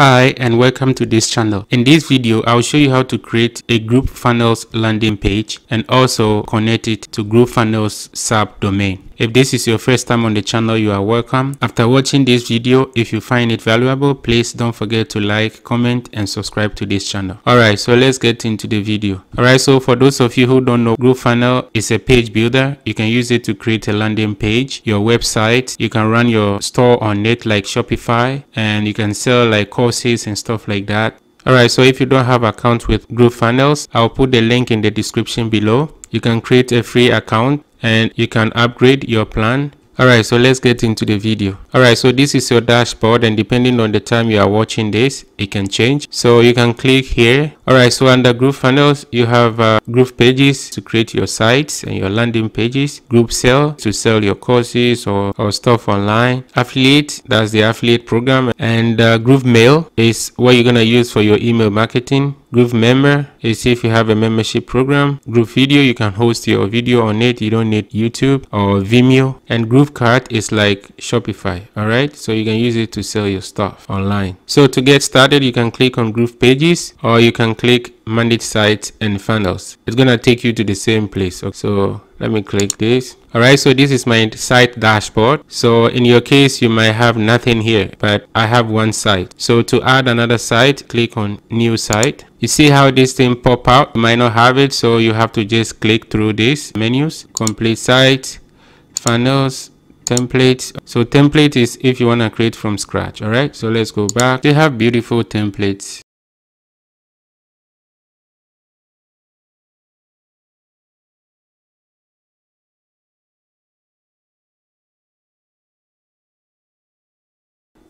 Hi and welcome to this channel. In this video, I'll show you how to create a GrooveFunnels landing page and also connect it to GrooveFunnels subdomain. If this is your first time on the channel, you are welcome. After watching this video, if you find it valuable, please don't forget to like, comment, and subscribe to this channel. Alright, so let's get into the video. Alright, so for those of you who don't know, GrooveFunnels is a page builder. You can use it to create a landing page, your website. You can run your store on it like Shopify, and you can sell like courses and stuff like that. Alright, so if you don't have an account with GrooveFunnels, I'll put the link in the description below. You can create a free account and you can upgrade your plan. Alright, so let's get into the video. Alright, so this is your dashboard, and depending on the time you are watching this, it can change. So you can click here. Alright, so under GrooveFunnels, you have GroovePages to create your sites and your landing pages. GrooveSell to sell your courses or stuff online. Affiliate, that's the affiliate program. And Groove Mail is what you're going to use for your email marketing. GrooveMember is if you have a membership program. GrooveVideo, you can host your video on it. You don't need YouTube or Vimeo. And GrooveKart is like Shopify. Alright, so you can use it to sell your stuff online. So to get started, you can click on GroovePages, or you can click Manage Sites and Funnels. It's gonna take you to the same place. So let me click this. Alright, so this is my site dashboard. So in your case, you might have nothing here, but I have one site. So to add another site, click on New Site. You see how this thing pop out? You might not have it, so you have to just click through these menus. Complete Site, Funnels, Templates. So template is if you want to create from scratch. Alright, so let's go back. They have beautiful templates.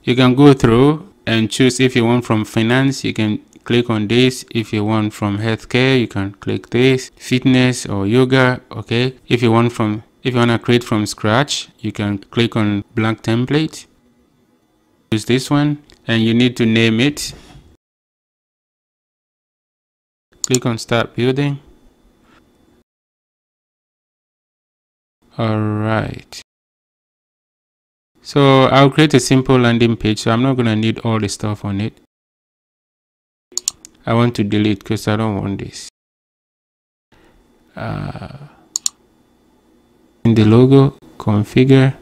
You can go through and choose if you want from finance, you can click on this. If you want from healthcare, you can click this. Fitness or yoga, okay. If you want to create from scratch, you can click on blank template. Choose this one and you need to name it. Click on Start Building. Alright. So I'll create a simple landing page, so I'm not going to need all the stuff on it. I want to delete because I don't want this. In the logo, configure.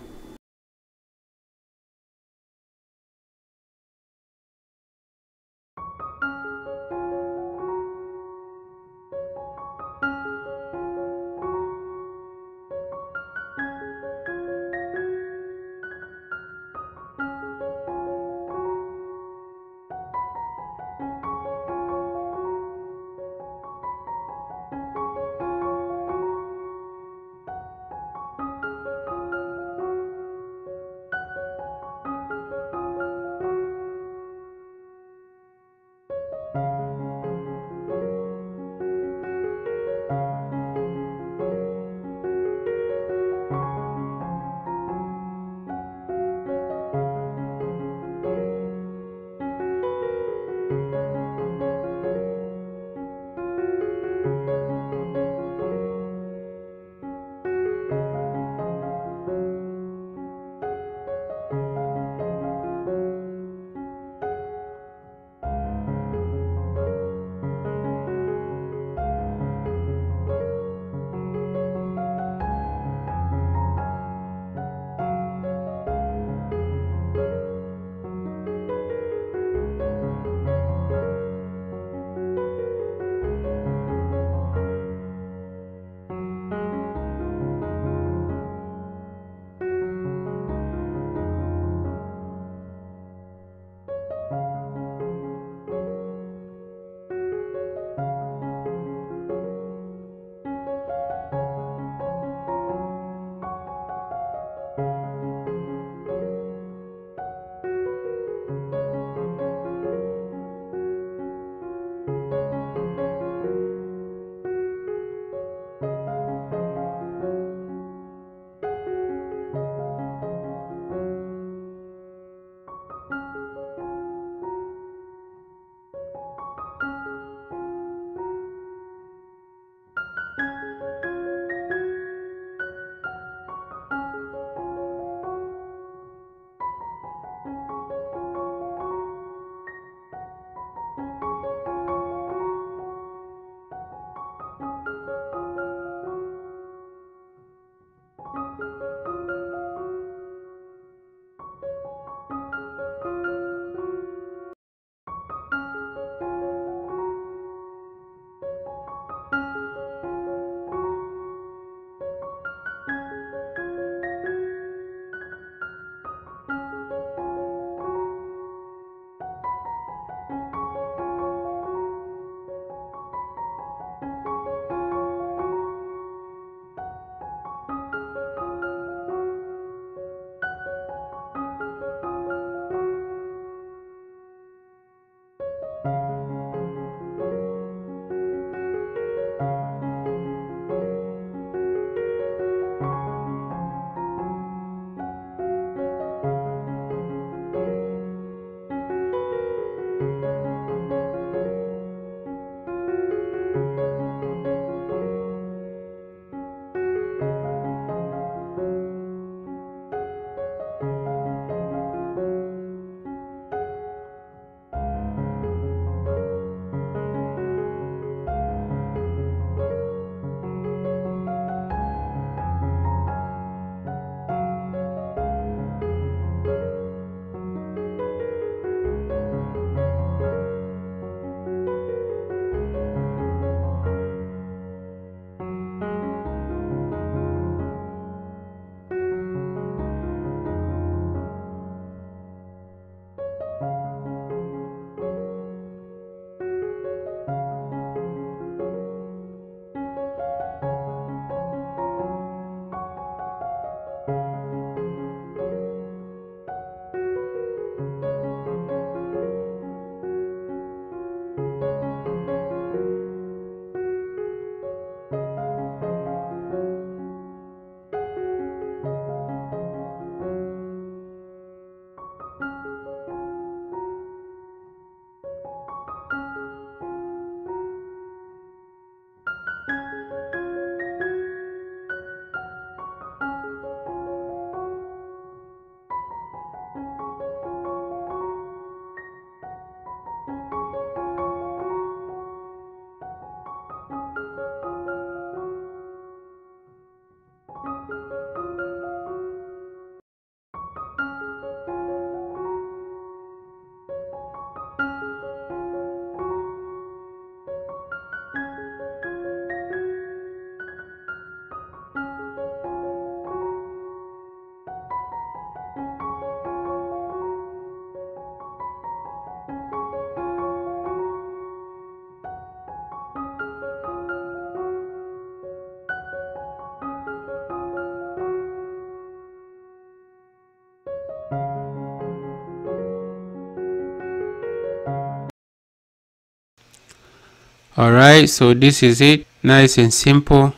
Alright, so this is it. Nice and simple,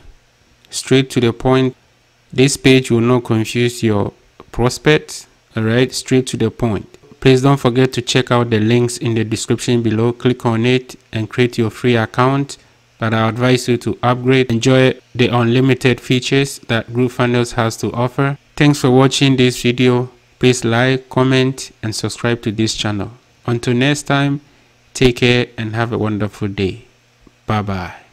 straight to the point. This page will not confuse your prospects. Alright, straight to the point. Please don't forget to check out the links in the description below. Click on it and create your free account. But I advise you to upgrade. Enjoy the unlimited features that GrooveFunnels has to offer. Thanks for watching this video. Please like, comment, and subscribe to this channel. Until next time, take care and have a wonderful day. Bye-bye.